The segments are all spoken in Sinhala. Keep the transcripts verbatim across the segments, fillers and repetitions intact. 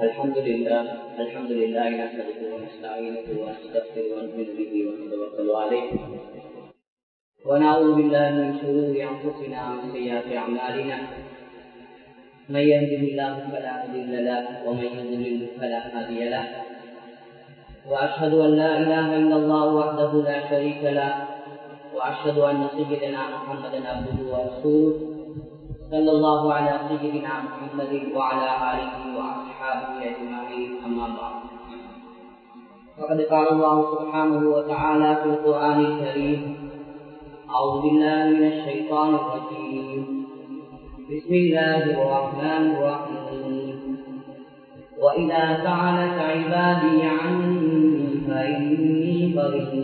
الحمد لله الحمد لله نحمده ونستعينه ونستغفره ونؤمن به ونتوكل عليه ونعوذ بالله من شرور انفسنا ومن سيئات اعمالنا من يهده الله فلا مضل له ومن يضلل فلا هادي له واشهد ان لا اله الا الله وحده لا شريك له واشهد ان سيدنا محمدا عبده ورسوله صلى الله على سيدنا محمد وعلى آله وأصحابه أجمعين أما بعد فقد قال الله سبحانه وتعالى في القرآن الكريم أعوذ بالله من الشيطان الرجيم بسم الله الرحمن الرحيم وإذا سألك عبادي عني فإني قريب أجيب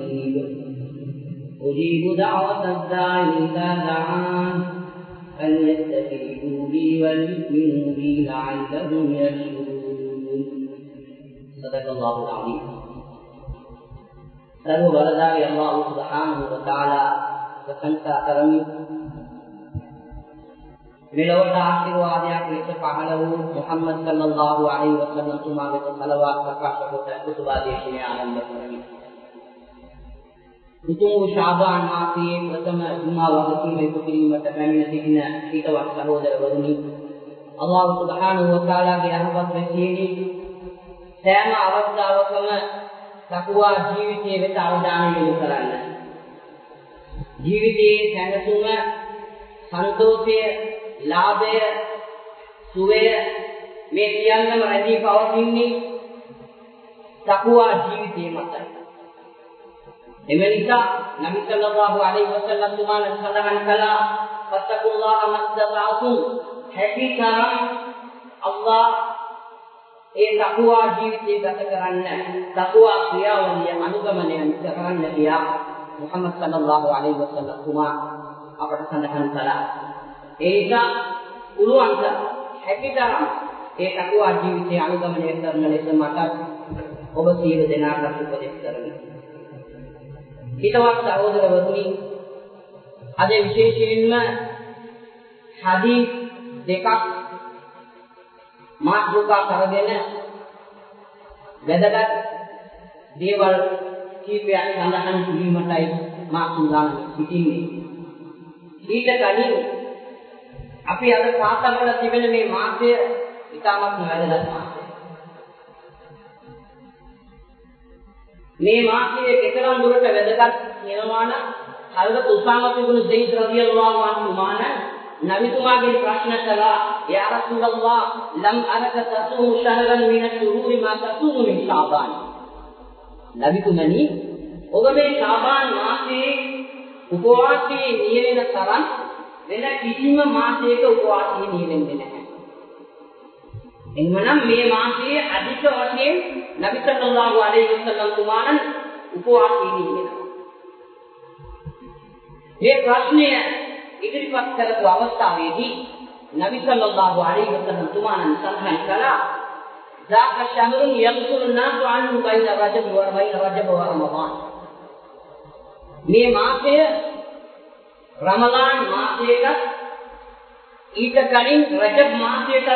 دعوة الداعي إذا دعان أن يستجيبوا لي ويؤمنوا بي لعلهم يشكرون صدق الله العظيم. Lalu berada ya Allah Subhanahu wa Taala berkata kami bila kita akhir ayat kita pahalau Muhammad sallallahu alaihi wasallam tumare salawat berkasih kepada kutubah ini alam berkami. Itu Sya'ban Asim pertama semua waktu ini fikri mata kami dihina kita waktu saudara berni Allah Subhanahu wa Taala ke rahmat bersini sama avastha wakama takwa jeevithe veta avadana yomu karanna jeevithe sanasuma santoshaya labhaya suvaya me siyallama radi pawatinne takwa jeevithe mata. එමෙනිසා නබි සල්ලල්ලාහු අලයිහි වසල්ලම් තුමාණන් සඳහන් කළා ෆතකුල්ලාහ මස්තතාතු හැකිතරම් අල්ලාහ් ඒ තක්වා ජීවිතය ගත කරන්න තක්වා ක්‍රියාවලිය අනුගමනය කරන්න කියලා මුහම්මද් සල්ලල්ලාහු අලයිහි වසල්ලම් තුමා අපට සඳහන් කළා. ඒක පුළුවන්ද හැකිතරම් ඒ තක්වා ජීවිතය අනුගමනය කරන ලෙස මට ඔබ සියලු දෙනාට උපදෙස් කරනවා. හිතවත් සහෝදරවරුනි, අද විශේෂයෙන්ම හදීස් දෙකක් මාතෘකා කරගෙන වැදගත් දේවල් කීපයක් සඳහන් කිරීමටයි මා සූදානම් සිටින්නේ. ඊට කලින් අපි අද කතා කරලා තිබෙන මේ මාසය ඉතාමත් වැදගත් මාසයක්. මේ මාසයේ කෙතරම් දුරට වැදගත් වෙනවා නම් හල්ගත් උසාමා ඉබ්නු සයිද් රදියල්ලාහු අන්හු මාන නබිතුමාගෙන් ප්‍රශ්න කළා යා රසූලල්ලාහ් ලම් අරක තසූ ශහරන් මින ෂුහූර් මා තසූ මින් ශාබාන්. නබිතුමනි, ඔබ මේ ශාබාන් මාසයේ උපවාසයේ නියමන තරම් වෙන කිසිම මාසයක උපවාසයේ නියමෙන්නේ නැහැ. එන්නම් මේ මාසයේ අධික වශයෙන් නබි සල්ලල්ලාහු අලයිහි වසල්ලම් තුමාණන් උපවාසී වෙනවා. මේ ප්‍රශ්නය ඉදිරිපත් කරපු අවස්ථාවේදී නබි සල්ලල්ලාහු අලයිහි වසල්ලම් තුමාණන් සඳහන් කළා ذاك الشهر يغفر الناس عنه بين رجب وبين رجب ورمضان. මේ මාසය රමලාන් මාසයකට ඊට කලින් රජබ් මාසයකට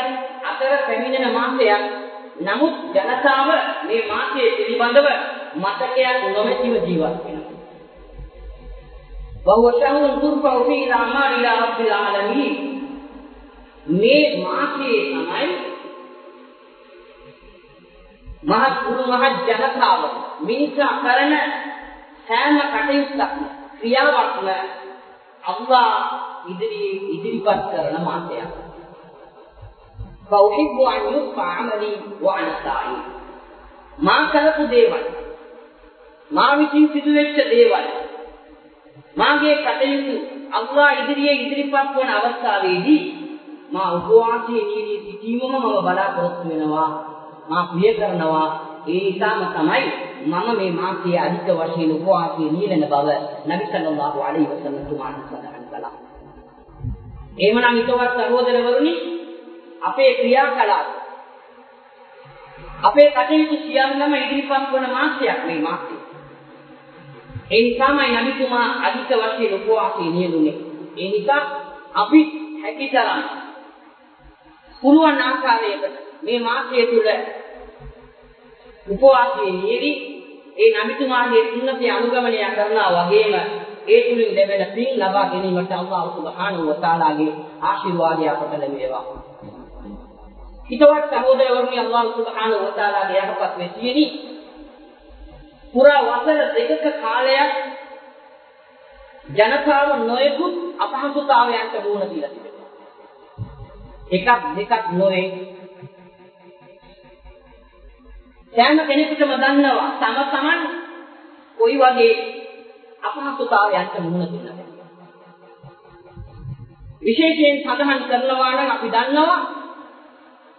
අතර පැමිණෙන මාසයක්. නමුත් ජනතාව මේ මාසයේ පිළිබඳව මතකයක් නොමැතිව ජීවත් වෙනවා. වවෂහුන් තුර්ෆා ෆී අමාරිලා රබ්බිල් ආලමීන්. මේ මාසයේ තමයි මහත් ගුරු මහත් ජනතාව මිනිසා කරන සෑම කටයුත්තක්ම ක්‍රියාවක්ම අල්ලාහ් ඉදිරියේ ඉදිරිපත් කරන මාසයක්. فأحب أن يرفع عملي وأنا سعيد. ما كلف ديوان ما විසින් සිදු වෙච්ච දේවල් මාගේ කටයුතු අල්ලා ඉදිරියේ ඉදිරිපත් වන අවස්ථාවේදී මා උපවාසයේ නිරී සිටීමම මම බලාපොරොත්තු වෙනවා, මා ප්‍රිය කරනවා. ඒ නිසාම තමයි මම මේ මාසයේ අධික වශයෙන් උපවාසයේ නිරන බව නබි සල්ලල්ලාහු අලයිහි වසල්ලම් තුමාණන් සඳහන් කළා. එහෙමනම් ඊටවත් සහෝදරවරුනි, අපේ ක්‍රියාකලාප අපේ කටයුතු සියල්ලම ඉදිරිපත් වන මාසයක් මේ මාසය. ඒ නිසාමයි නබිතුමා අධික වශයෙන් උපවාසයේ නියුනේ. ඒ නිසා අපි හැකිතරම් පුළුවන් ආකාරයකට මේ උපවාසයේ යෙදී ඒ නබිතුමාගේ සුන්නතේ අනුගමනය කරනා වගේම ඒ තුලින් ලැබෙන පින් ලබා ගැනීමට අල්ලාහ් සුබ්හානහු වතාලාගේ ආශිර්වාදය අපට ලැබේවා. ඊටවත් සහෝදරවරුනි, අල්ලාහ් සුබ්හානහු වතාලාගේ යහපත් මෙතිනි පුරා වසර දෙකක කාලයක් ජනතාව නොයෙකුත් අපහසුතාවයන්ට මුහුණ දීලා තිබෙනවා. එකක් දෙකක් නොවේ. දැන් කෙනෙකුටම දන්නවා තම තමන් කොයි වගේ අපහසුතාවයන්ට මුහුණ දෙන්නද. විශේෂයෙන් සඳහන් කරනවා නම් අපි දන්නවා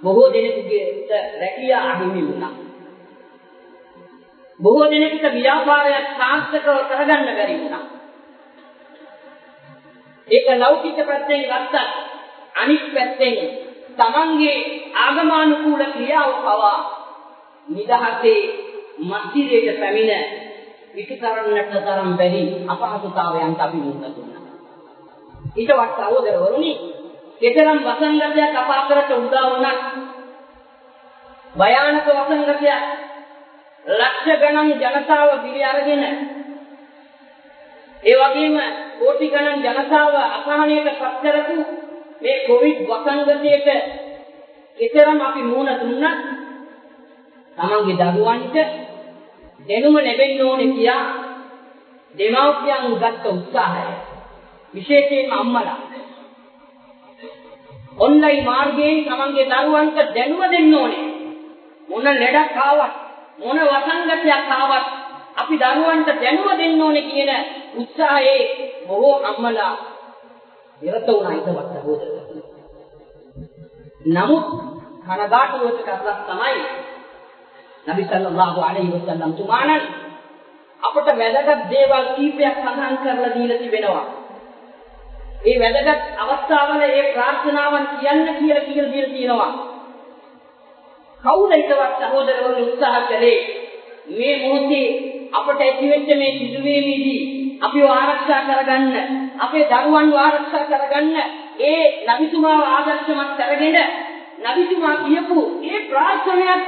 බොහෝ දෙනෙකුට රැකියා අහිමි වුණා. බොහෝ දෙනෙකුට ව්‍යාපාරයක් සාර්ථකව කරගන්න බැරි වුණා. ඒක ලෞකික පැත්තෙන් ගත්තත් අනිත් පැත්තෙන් තමන්ගේ ආගමනුකූල ක්‍රියාව පවා නිදහසේ මස්ජිදයට පැමිණ විකසරණට තරම් බැරි අපහසුතාවයන්ට අපි මුහුණ දුන්නා. ඊට වඩා සහෝදරවරුනි, කෙතරම් වසංගතයක් අප අතරට උදා වුණත් භයානක වසංගතයක් ලක්ෂ ගණන් ජනතාව ගිලි අරගෙන ඒ වගේම කෝටි ගණන් ජනතාව අසහනයට පත් කරපු මේ කොවිඩ් වසංගතයට කෙතරම් අපි මුහුණ දුන්නත් තමන්ගේ දරුවන්ට දෙනුම ලැබෙන්න ඕනේ කියා දෙමව්පියන් ගත්ත උත්සාහය, විශේෂයෙන්ම අම්මලා ඔන්ලයින් මාර්ගයෙන් තමන්ගේ දරුවන්ට දෙනුම දෙන්න ඕනේ. මොන ලෙඩක් ආවත් මොන වසංගතයක් ආවත් අපි දරුවන්ට දෙනුම දෙන්න ඕනේ කියන උත්සාහයේ බොහෝ අම්මලා විරත වුණා. ඉතවත් හොදලා නමුත් කනගාටුවට කරලා තමයි Nabi sallallahu alaihi wasallam තුමාණන් අපට වැදගත් දේවල් කීපයක් සඳහන් කරලා දීලා තිබෙනවා. මේ වැදගත් අවස්ථාවල මේ ප්‍රාර්ථනාවන් කියන්න කියලා කියලා දීලා තියෙනවා. කවුද ඊටවත් සහෝදරවරුන් උත්සාහ කළේ මේ මොහොතේ අපට ඇතිවෙච්ච මේ සිදුවීමේදී අපිව ආරක්ෂා කරගන්න, අපේ දරුවන්ව ආරක්ෂා කරගන්න, ඒ නබිතුමාව ආදර්ශමත් කරගෙන නබිතුමා කියපු මේ ප්‍රාර්ථනාවත්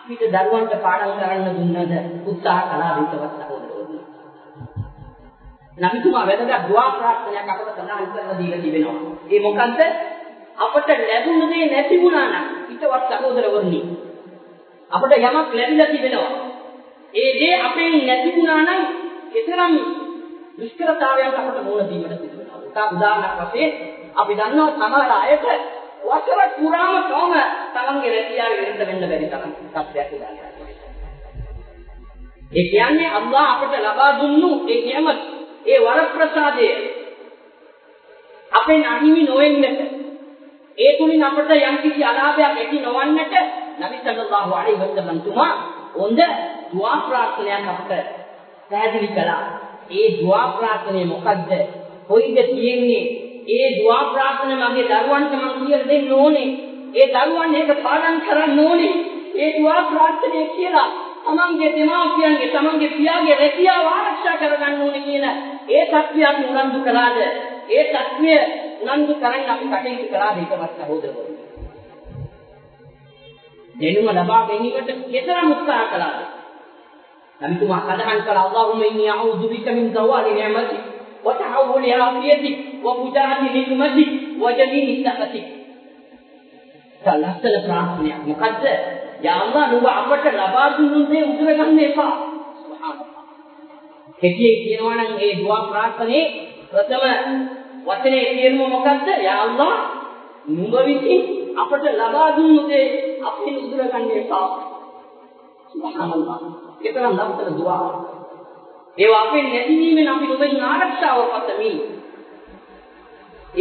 අපිට දරුවන්ට පාඩම් කරන්න දුන්නද? උත්සාහ කළා විතරක් හොඳයි. නබිතුමා වැදගත් දුවා ප්‍රාර්ථනාවක් අපට සඳහන් කරලා දීලා තිබෙනවා. ඒ මොකද්ද? අපට ලැබුණේ නැති වුණා නම් ඊටවත් සහෝදරවරුනි අපට යමක් ලැබිලා තිබෙනවා. ඒ දේ අපෙන් නැති වුණා නම් ඒතරම් දුෂ්කරතාවයක් අපට මුහුණ දීමට සිදු වෙනවා. උදාහරණයක් වශයෙන් අපි දන්නවා සමහර අයට වසර පුරාම තම තමන්ගේ රැකියාව විරත වෙන්න බැරි තරම් තත්ත්වයක් ඉඳලා. ඒ කියන්නේ අල්ලාහ් අපට ලබා දුන්නු ඒ නියමත, ඒ වරප්‍රසාදය අපේ අහිමි නොවෙන්නට, ඒ තුලින් අපට යම්කිසි අලාභයක් ඇති නොවන්නට නබි සල්ලල්ලාහු අලයිහි වසල්ලම් තුමා හොඳ දුවා ප්‍රාර්ථනාවක් අපට පැහැදිලි කළා. ඒ දුවා ප්‍රාර්ථනය මොකද්ද? කොයිද තියෙන්නේ? ඒ දුවා ප්‍රාර්ථනා මගේ දරුවන්ට මම කියලා දෙන්න ඕනේ. ඒ දරුවන් මේක පාඩම් කරන්න ඕනේ. ඒ දුවා ප්‍රාර්ථනා කියලා තමන්ගේ දෙමාපියන්ගේ, තමන්ගේ පියාගේ රැකියාව ආරක්ෂා කරගන්න ඕනේ කියලා ඒ සත්‍යයක් උනන්දු කරාද? ඒ සත්‍ය උනන්දු කරන් අපි කටයුතු කරාද? ඒකවත් සහෝදරවරුනි, දෙනුම ලබා ගැනීමට කෙතරම් උත්සාහ කළාද? නබිතුමා සඳහන් කළා අල්ලාහුම ඉන්නී අඋදු බික මින් දාවාලි නිඅමති وتعول عافيتك ومجاهد نعمتك وجميل سخطك. සලස්තර ප්‍රාර්ථනාවක් මොකද්ද? යා අල්ලාහ් නුඹ අපට ලබා දුන්නු දේ උදුර ගන්න එපා. සුබ්හානල්ලාහ්. කෙටියෙන් කියනවා නම් මේ දුවා ප්‍රාර්ථනේ ප්‍රථම වචනේ කියනම මොකද්ද? යා අල්ලාහ් නුඹ විසින් අපට ලබා දුන්නු දේ අපෙන් උදුර ගන්න එපා. සුබ්හානල්ලාහ්. ඒතරම් ලස්සන දුවා. ඒ වගේ නැතිවීමෙන් අපි නුඹෙන් ආරක්ෂාව පතමි.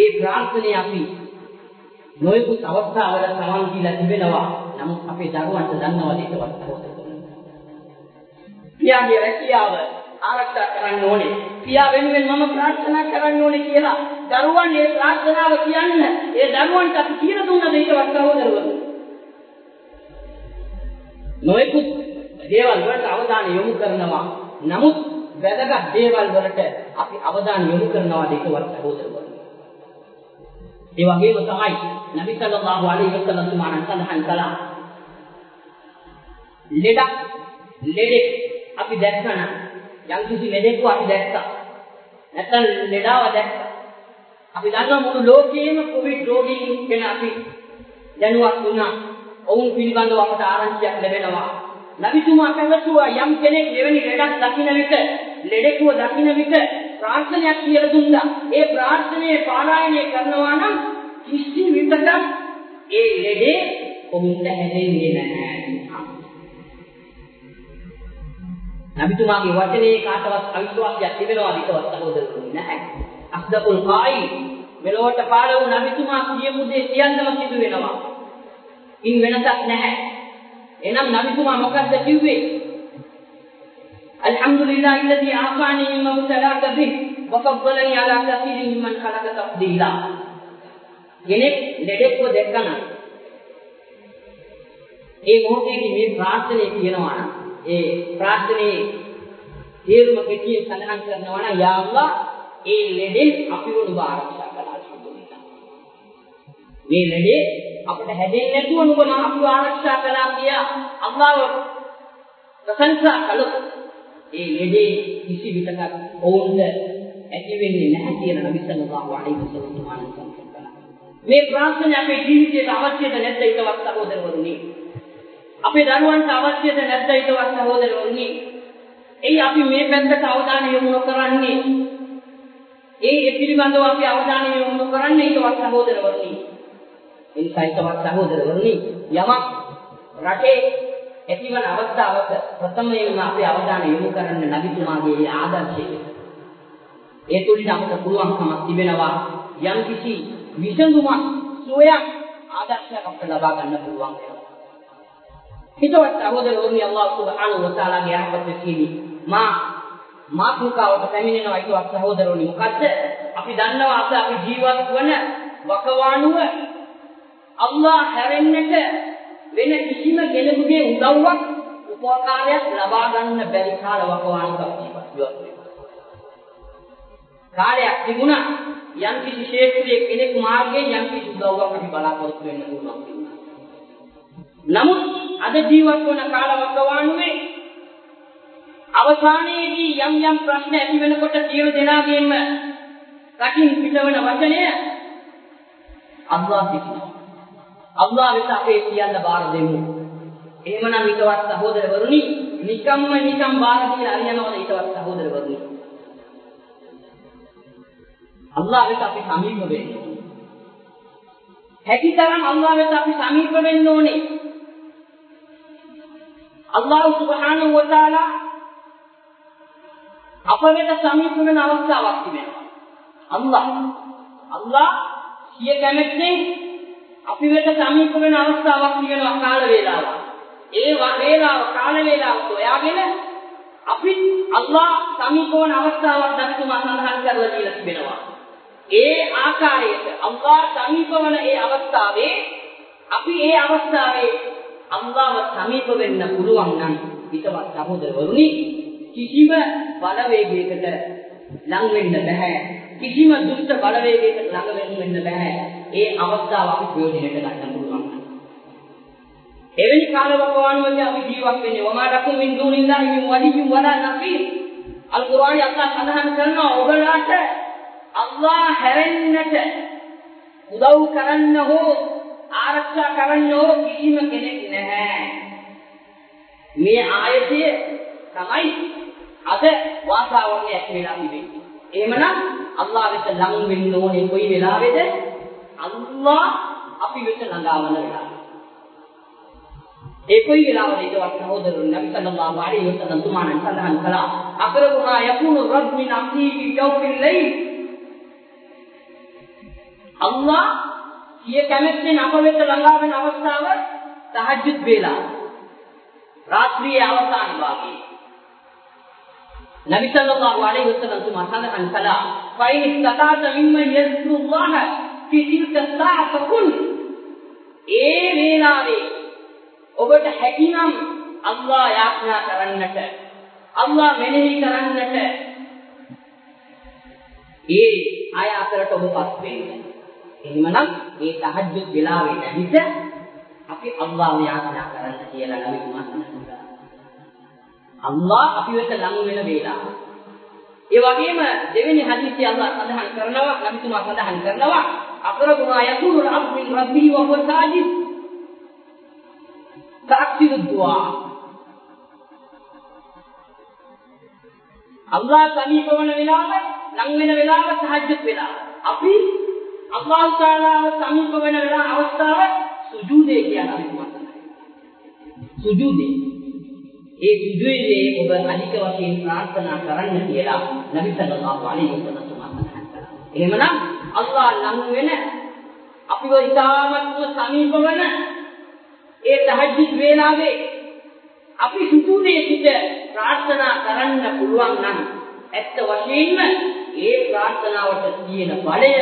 ඒ ප්‍රාර්ථනේ අපි නොයෙකුත් අවස්ථාවල සමන් දීලා තිබෙනවා. නමුත් අපේ දරුවන්ට දන්නවද ඒකවත් හොදන්නේ? පියාගේ රැකියාව ආරක්ෂා කරන්න ඕනේ. පියා වෙනුවෙන් මම ප්‍රාර්ථනා කරන්න ඕනේ කියලා දරුවන් මේ ප්‍රාර්ථනාව කියන්න, ඒ දරුවන්ට අපි කියලා දුන්නද ඒකවත් හොදන්නේ? නොයෙකුත් දේවල් වලට අවධානය යොමු කරනවා. නමුත් වැදගත් දේවල් වලට අපි අවධානය යොමු කරනවාද ඒකවත් හොදන්නේ? Diwakili bersamai Nabi Sallallahu Alaihi Wasallam semarahan hansalah. Ledak, ledik, api dari sana. Yang tujuh ledak itu api dari sana. Nata ledawa dari sana. Api dalam mulu logi, covid logi kena api. Dan waktu na, orang pilihan doa kita arang siap lebenawa. Nabi cuma akan bersuah yang kena lebeni ledak daki nabi ke, ledak itu daki nabi ke. ප්‍රාර්ථනයක් කියලා දුන්නා. ඒ ප්‍රාර්ථනේ පාරායනය කරනවා නම් කිසි විටක ඒ ලෙඩේ කොහොමද හැදෙන්නේ නැහැ. නබිතුමාගේ වචනේ කාටවත් අවිශ්වාසයක් තිබෙනවා විතරක් සහෝදරතුනි නැහැ. අස්දකුල් කායි මෙලොවට පාර වූ නබිතුමා කියමු දේ කියන්නම සිදු වෙනවා. ඉන් වෙනසක් නැහැ. එහෙනම් නබිතුමා මොකද්ද කිව්වේ? Alhamdulillah alladhi afani mimma mubtalaka bihi wa faddalani ala kathirin mimman khalaqa tafdila. Genek ledek ko dekkana e mohotheki me prarthane kiyenawa nan e prarthane theruma ketiyen sadahan karanawa nan ya Allah e ledek apiwa nuba araksha kala alhamdulillah me ledek apata hadenne nathuwa nuba apiwa araksha kala kiya Allah prasansa kala ඒ ලෙඩේ කිසි විටක වුණ ඇති වෙන්නේ නැහැ කියලා නබි සල්ලල්ලාහු අලයිහි වසල්ලම් වහන්සේ. මේ ප්‍රාර්ථනා අපේ ජීවිතයට අවශ්‍යද නැද්ද ඊටවත් සහෝදරවරුනි? අපේ දරුවන්ට අවශ්‍යද නැද්ද ඊටවත් සහෝදරවරුනි? එයි අපි මේ පැත්තට අවධානය යොමු කරන්නේ. ඒ ඒ පිළිබඳව අපි අවධානය යොමු කරන්නේ ඊටවත් සහෝදරවරුනි. එනිසා ඊටවත් සහෝදරවරුනි යමක් රටේ ඇතිවන අවස්ථාවක ප්‍රථමයෙන්ම අපේ අවධානය යොමු කරන්න නබිතුමාගේ ආදර්ශයේ ඒ තුලින් අපට පුළුවන්කමක් තිබෙනවා යම්කිසි විසඳුමක් සුවයක් ආදර්ශයක් අපට ලබා ගන්න පුළුවන් වෙනවා. හිතවත් සහෝදරවරුනි අල්ලාහ් සුබ්හානහු වතාලාගේ ආපත්‍ය කීවි මා මාතුකාවට පැමිණෙනවා හිතවත් සහෝදරවරුනි මොකද්ද අපි දන්නවා අද අපි ජීවත් වන වකවානුව අල්ලාහ් හැරෙන්නට වෙන කිසිම කෙනෙකුගේ උදව්වක් උපකාරයක් ලබා ගන්න බැරි කාලවකවානුවක් ජීවත් වෙනවා. කාලයක් තිබුණා යම් කිසි ශේත්‍රයේ කෙනෙක් මාර්ගයෙන් යම් කිසි උදව්වකට බලාපොරොත්තු වෙන්න පුළුවන්. නමුත් අද ජීවත් වන කාලවකවානුවේ අවසානයේදී යම් යම් ප්‍රශ්න ඇති වෙනකොට සියලු දෙනාගේම රකින් පිටවන වචනය අල්ලාහ් විසිනි. අල්ලාහ් වෙත අපේ කියන්න බාර දෙමු. එහෙමනම් ඊටවත් සහෝදරවරුනි නිකම්ම නිකම් බාර දීලා හරියනවද ඊටවත් සහෝදරවරුනි? අල්ලාහ් වෙත අපි සමීප වෙන්න ඕනේ. හැකිතරම් අල්ලාහ් වෙත අපි සමීප වෙන්න ඕනේ. අල්ලාහ් සුබ්හානහු වතාලා අප වෙත සමීප වෙන අවස්ථාවක් තිබෙනවා. අල්ලාහ් අල්ලාහ් සිය කැමැත්තෙන් අපි වෙත සමීප වෙන අවස්ථාවක් තියෙනවා කාල වේලාව. ඒ වේලාව කාල වේලාව සොයාගෙන අපි අල්ලාහ් සමීප වන අවස්ථාවක් දක්වා සඳහන් කරලා දීලා තිබෙනවා. ඒ ආකාරයට අල්ලාහ් සමීප වන ඒ අවස්ථාවේ අපි ඒ අවස්ථාවේ අල්ලාහ්ව සමීප වෙන්න පුළුවන් නම් හිතවත් සහෝදරවරුනි කිසිම බලවේගයකට ලං වෙන්න බෑ. කිසිම දුෂ්ට බලවේගයකට ළඟ වෙන්න බෑ. ඒ අවස්ථාව අපි ප්‍රයෝජනයට ගන්න පුළුවන්. එවැනි කාලවකවානුවක අපි ජීවත් වෙන්නේ වමාදකුම් මින් දුනිල්ලාහි මින් වලියින් වලා නෆීර්. අල් කුර්ආනය අල්ලාහ් සඳහන් කරනවා ඔබලාට අල්ලාහ් හැරෙන්නට උදව් කරන්න හෝ ආරක්ෂා කරන්න හෝ කිසිම කෙනෙක් නැහැ. මේ ආයතය තමයි අද වාතාවරණය ඇති වෙලා තිබෙන්නේ. එහෙමනම් අල්ලාහ් වෙත ලඟ වෙන්න ඕනේ කොයි වෙලාවෙද? අල්ලාහ් අපි වෙත ළඟාවන වෙලාව. ඒ කොයි වෙලාවද ඊටවත් සහෝදරවරුනි නබි සල්ලල්ලාහු අලයිහි වසල්ලම් තුමාණන් සඳහන් කළා අකරබුනා යකුනු රබ් මින් අක්ීකි යෞමිල් ලයිල්. අල්ලාහ් සිය කැමැත්තෙන් අප වෙත ළඟා වෙන අවස්ථාව තහජ්ජුද් වේලාව. රාත්‍රියේ අවසාන භාගයේ Nabi sallallahu alaihi wasallam mengatakan kala fa in istata mimman yazkurullah fi tilka as-sa'ati kun e velave obata hakinam Allah yaakna karannata Allah menehi karannata e ayatharata oba pas wenna ini mana? Ini tahajud bila wita bisa, tapi Allah yang akan sekian lagi masuk surga. Allah api wita langsung bila bila. Iwagima, jadi ini hadis yang Allah sendirian kerana, Nabi Tuhan sendirian kerana, apabila bunga itu orang bin Rabbi wa Sajid, saksi doa. Allah kami pun melawan, langit melawan, tahajud melawan. Api Allah Taala kami pun melawan, awaslah sujud dia Nabi Muhammad. Sujud ඒ විදුවේ ඔබ අනික වශයෙන් ප්‍රාර්ථනා කරන්න කියලා නබි සල්ලල්ලාහු අලයිහි වසල්ලම් සමානහත් කරා. එහෙමනම් අල්ලාහ් ළඟ වෙන අපිව ඉතාමත්ම සමීප වන ඒ තහජ්ජුද් වේලාවේ අපි සුතුනේ සිට ප්‍රාර්ථනා කරන්න පුළුවන් නම් ඇත්ත වශයෙන්ම ඒ ප්‍රාර්ථනාවට තියෙන බලය,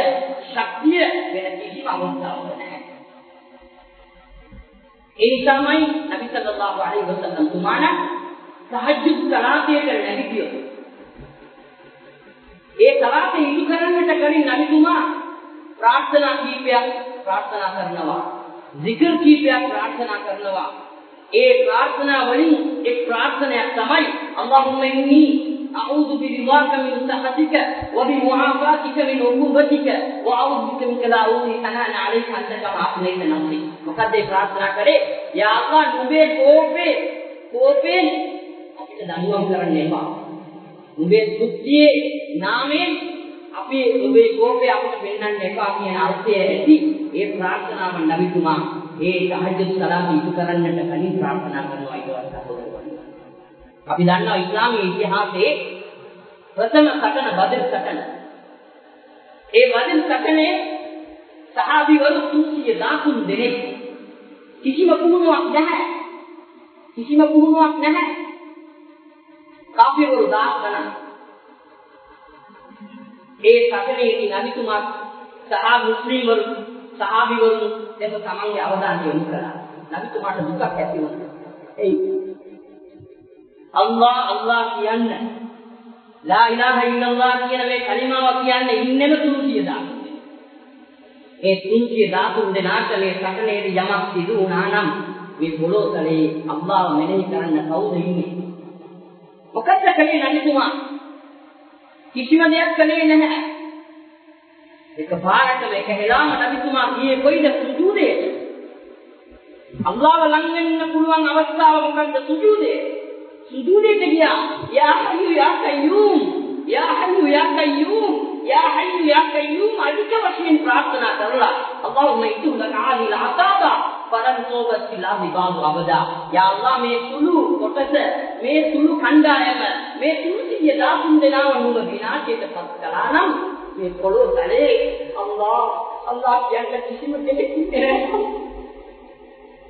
ශක්තිය වෙන කිසිම අවස්ථාවක් නැහැ. Ini samai Nabi Sallallahu Alaihi Wasallam tumana tahajud salat ye karne kiyo. E salat idu karanne ta kari Nabi tuma prarthana kipayak prarthana karnawa. Zikr kipayak prarthana karnawa. E prarthana walin ek prarthanayak samai Allahumma inni a'udzu biridhaka min sakhatika wa bi mu'afatika min 'uqubatika wa a'udzu bika min kala'uni sanana 'alaika anta kama afnayta nafsi. Maka dia prarthana kare ya Allah nube kope kope apita danuwam karanne epa nube suttiye namen api nube kope apita pennanne epa කියන අර්ථය ඇති ඒ ප්‍රාර්ථනාව නබි තුමා ඒ tahajjud salat ඉටු කරන්නට කලින් ප්‍රාර්ථනා කරනවා ඊට පස්සේ අපි දන්නවා ඉස්ලාමයේ ඉතිහාසයේ ප්‍රථම සටන බදර් සටන. ඒ බදර් සටනේ සහාබිවරු තුන්සිය දහතුන් දෙනෙක් කිසිම පුහුණුවක් නැහැ. කිසිම පුහුණුවක් නැහැ. කාෆිරවරු දහස් ගණන්. ඒ සටනේදී නබිතුමා සහා මුස්ලිම්වරු සහාබිවරු දෙප තමන්ගේ අවධානය යොමු කළා. නබිතුමාට දුකක් ඇති වුණා. ඒ Allah Allah kiyanna la ilaha illallah kiyana me kalimawa kiyanna innema තුන්සිය දහතුන් ඒ තුන්සිය දහතුන් දෙනාට මේ සටනේට යමක් සිදු වුණා නම් මේ පොළොතලේ අල්ලාහ් මෙනෙහි කරන්න කවුද ඉන්නේ මොකද කලේ නැතිතුමා කිසිම දෙයක් කලේ නැහැ එකපාරට මේක හෙළාම නැතිතුමා ගියේ කොයිද සුජූදේ අල්ලාහ් ළඟ වෙන්න පුළුවන් අවස්ථාව මොකද්ද සුජූදේ Sujudnya dia, ya Hayyu ya Qayyum, ya Hayyu ya Qayyum, ya Hayyu ya Qayyum. Adikah wasmin prarthana karulah. Allahumma itu lakani la'ataba, faran tobat silam ibadu abada. Ya Allah, me sulu kotase, me sulu khanda ayam, me sulu siya datun dena wanula bina cete patkalanam, me polo tale. Allah, Allah yang kecil menjadi kita.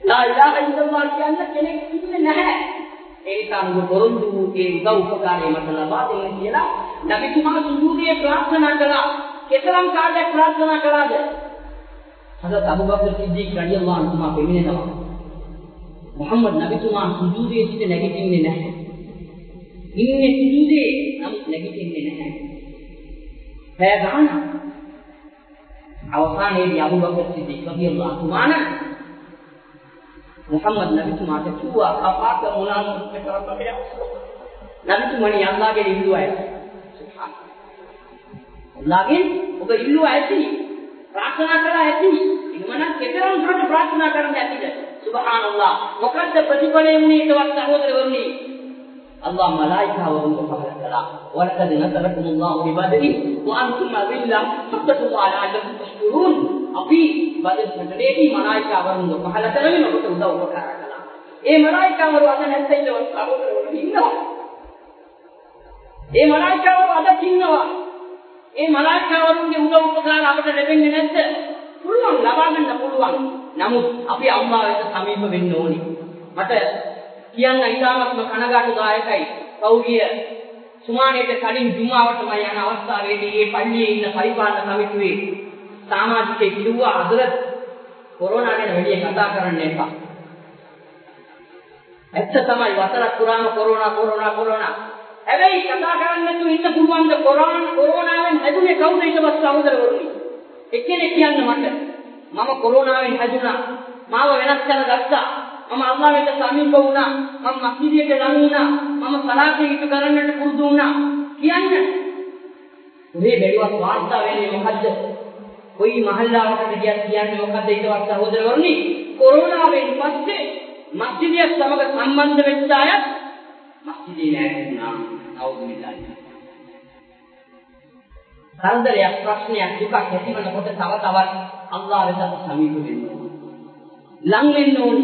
La ilaha illallah yang kecil menjadi ඒකම වරොන්දු ඒ උදව් උපකාරය මත ලබා දෙන්න කියලා නබි තුමා සුජූදයේ ප්‍රාර්ථනා කළා. කෙතරම් කාලයක් ප්‍රාර්ථනා කළාද? හදත් අබූ බක්ර් සිද්දීක් රලියල්ලාහු අන්හු මා පෙමිනෙනවා. මුහම්මද් නබි තුමා සුජූදයේ සිට නැගිටින්නේ නැහැ. ඉන්නේ සුජූදයේ නමුත් නැගිටින්නේ නැහැ. පැය ගාන අවසානයේදී අබූ බක්ර් සිද්දීක් රලියල්ලාහු අන්හු මා Muhammad Nabi cuma ada dua, apa kemulaan negara mereka? Nabi cuma ni yang lagi di luar. Lagi, bukan di luar sih. Prasna kerana sih. Ini mana? Kebetulan orang prasna kerana sih. Subhanallah. Maka seperti pada ini tuan tahu terlebih. Allah malaikat wahum berfirman. Walaqad nasarakumullahu bi badri wa antum billah fattaqullaha la'allakum tashkurun. Abi badr sebenarnya malaikat wahum berfirman karena itu sudah upacara kala. Eh malaikat wahum ada nanti lewat tahu terlebih. Eh malaikat wahum ada kinnawa. Eh malaikat wahum yang sudah upacara apa terlebih nanti. Pulung labangan pulung. Namun api Allah itu samib binnoni. Mata කියන්න ඉතාමත්ම කනගාටුදායකයි පෞගිය සුමානෙට කලින් ජුමාවටම යන අවස්ථාවේදී මේ පල්ලියේ ඉන්න පරිපාලන සමිතියේ සමාජිකයෙක් කිව්වා අදට කොරෝනා ගැන වැඩි කතා කරන්න එපා. ඇත්ත තමයි වසරක් පුරාම කොරෝනා කොරෝනා කොරෝනා. හැබැයි කතා කරන්න තු ඉන්න පුළුවන් ද කොරෝනා කොරෝනාවෙන් හැදුනේ කවුද ඊට පස්සේ සහෝදරවරුනි? එක්කෙනෙක් කියන්න මට මම කොරෝනාවෙන් හැදුණා, මාව වෙනස් කරගත්තා, මම අල්ලාහ් වෙත සමීප වුණා, මම මස්ජිදයට ළඟ වුණා, මම සලාතේ ඉටු කරන්නට පුරුදු වුණා කියන්න. මේ බැලුවත් වාර්තා වෙන්නේ මොකද්ද? කොයි මහල්ලාවකටද ගියත් කියන්නේ මොකද්ද? ඊටවත් සහෝදරවරුනි, කොරෝනාවෙන් පස්සේ මස්ජිදිය සමග සම්බන්ධ වෙච්ච අය මස්ජිදේ නෑ වුණා. අවුරුදු විතරයි. කරදරයක්, ප්‍රශ්නයක්, දුකක් ඇතිවෙනකොට තව තවත් අල්ලාහ් වෙත සමීප වෙන්න ඕන, ලං වෙන්න ඕන.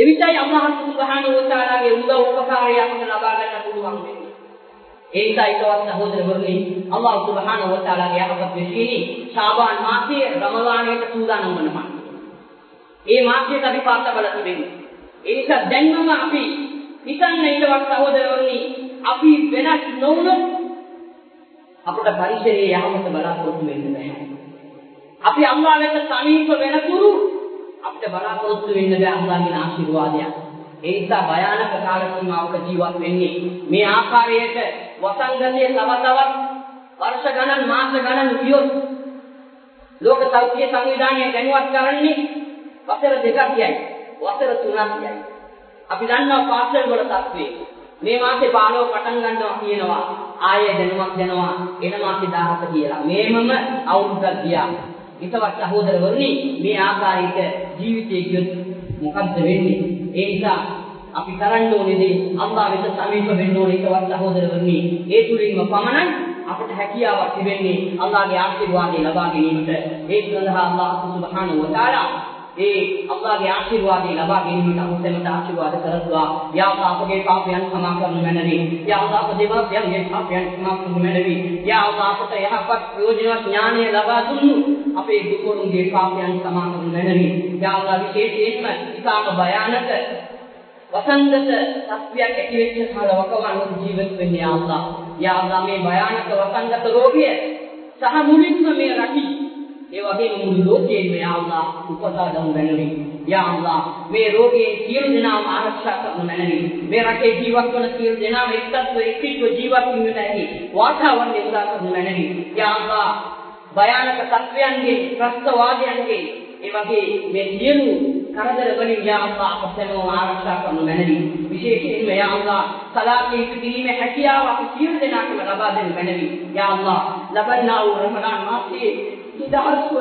එවිටයි අල්ලාහ් සුබ්හානහු වතාලාගේ උදව් උපකාරය අපිට ලබා ගන්න පුළුවන් වෙන්නේ. ඒකයි තවත් සහෝදරවරුනි, අල්ලාහ් සුබ්හානහු වතාලාගේ යහපත් විශ්ිනී ශාබාන් මාසයේ රමලානයට සූදානම් වෙනවා. මේ මාසයට අපි පාර්ථ බල තිබෙන්නේ. ඒ නිසා දැන්ම අපි හිතන්න ඊටවත් සහෝදරවරුනි, අපි වෙනස් නොවුනොත් අපට පරිසරයේ යහමත බලාපොරොත්තු වෙන්න බෑ. අපි අල්ලාහ් වෙත සමීප වෙනතුරු අපිට බලාපොරොත්තු වෙන්න බෑ අල්ලාහ්ගේ ආශිර්වාදයක්. ඒ නිසා භයානක කාල සීමාවක ජීවත් වෙන්නේ මේ ආකාරයට වසංගතයේ සමතවත් වර්ෂ ගණන් මාස ගණන් ගියොත් ලෝක සෞඛ්‍ය සංවිධානය දැනුවත් කරන්නේ වසර දෙකක් යයි, වසර තුනක් යයි. අපි දන්නවා පාසල් වල තත්ත්වය. මේ මාසේ පාළුව පටන් ගන්නවා කියනවා, ආයෙ දැනුමක් දෙනවා එන මාසේ දහසට කියලා. මේමම අවුරුද්දක් ගියා. ඊටවත් සහෝදරවරුනි, මේ ආකාරයක ජීවිතයේ කියොත් මොකක්ද වෙන්නේ? ඒ නිසා අපි කරන්න ඕනේ දේ අල්ලාහ් වෙත සමීප වෙන්න ඕනේ. ඊටවත් සහෝදරවරුනි, ඒ තුලින්ම පමණයි අපට හැකියාවක් තිබෙන්නේ අල්ලාහ්ගේ ආශිර්වාදය ලබා ගැනීමට. ඒ සඳහා අල්ලාහ් සුබ්හානහු වතාලා ඒ අල්ලාහ්ගේ ආශිර්වාදය ලබා ගැනීමට අපට ආශිර්වාද කරත්වා. යා අල්ලාහ්, අපගේ පාපයන් සමා කරනු මැනවි. යා අල්ලාහ්, දෙමාපියන්ගේ පාපයන් සමා කරනු මැනවි. යා අල්ලාහ්, අපට යහපත් ප්‍රයෝජනවත් ඥානය ලබා දුන්නු අපේ දුකෝන්ගේ පාපයන් සමා කරනු මැනවි. යා අල්ලාහ්, විශේෂයෙන්ම ඉතාම භයානක වසංගත තත්ත්වයක් ඇති වෙච්ච කාලවකවානුව ජීවත් වෙන්නේ යා අල්ලාහ්. යා අල්ලාහ්, මේ භයානක වසංගත රෝගය සහ මුලින්ම මේ රකි. ඒ වගේම මුළු ලෝකයේම යා අල්ලාහ් උපසාදම් වෙනවි. යා අල්ලාහ්, මේ රෝගයේ සියලු දෙනාම ආරක්ෂා කරනු මැනවි. මේ රටේ ජීවත් වන සියලු දෙනාම එක්කත්ව එක්කත්ව ජීවත් වීමට ඇති වාතාවරණය උදා කරනු මැනවි. යා අල්ලාහ්, භයානක තත්ත්වයන්ගේ ප්‍රස්තවාදයන්ගේ ඒ වගේ මේ සියලු කරදර වලින් යා අල්ලාහ් අපතම ආරක්ෂා කරනු මැනවි. විශේෂයෙන්ම යා අල්ලාහ්, සලාතේ පිළිීමේ හැකියාව අපි සියලු දෙනාටම ලබා දෙනු මැනවි. යා අල්ලාහ්, ලබන්නා වූ රමදාන් මාසයේ ඉදහස්ව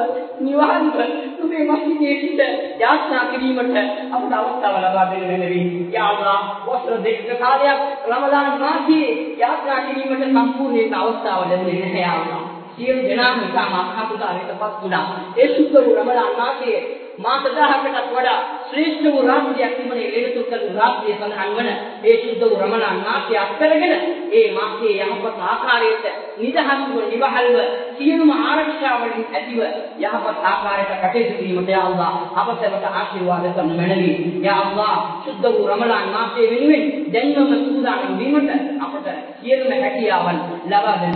නිවහන්ව නුඹේ මස්ජිදේ සිට යාඥා කිරීමට අපට අවස්ථාව ලබා දෙන්න වෙනවි. යා අල්ලාහ්, වසර දෙකක කාලයක් රමදාන් මාසයේ යාඥා කිරීමට සම්පූර්ණ අවස්ථාව දෙන්නේ නැහැ යා අල්ලාහ්. සියලු දෙනාම ඉතාම අත්හසුතාවයටපත් වුණා. ඒ සුද්ධ වූ රමදාන් මාසයේ මාස දහයකටත් වඩා ශ්‍රේෂ්ඨ වූ රාත්‍රියක් තිබුණේ ලෙඩතුකල් රාත්‍රිය සඳහන් වන ඒ සුද්ධ වූ රමදාන් මාසය අත්කරගෙන ඒ මාසයේ යහපත් ආකාරයට නිදහස්ව නිවහල්ව සියලුම ආරක්ෂාවලින් ඇතිව යහපත් ආකාරයට කටයුතු කිරීමට යා අල්ලාහ් අපසමට ආශිර්වාද කරනු මැනවි. යා අල්ලාහ්, සුද්ධ වූ රමදාන් මාසයේ වෙනුවෙන් දැන්වම සූදානම් වීමට අපට සියලුම හැකියාවන් ලබා දෙන්න.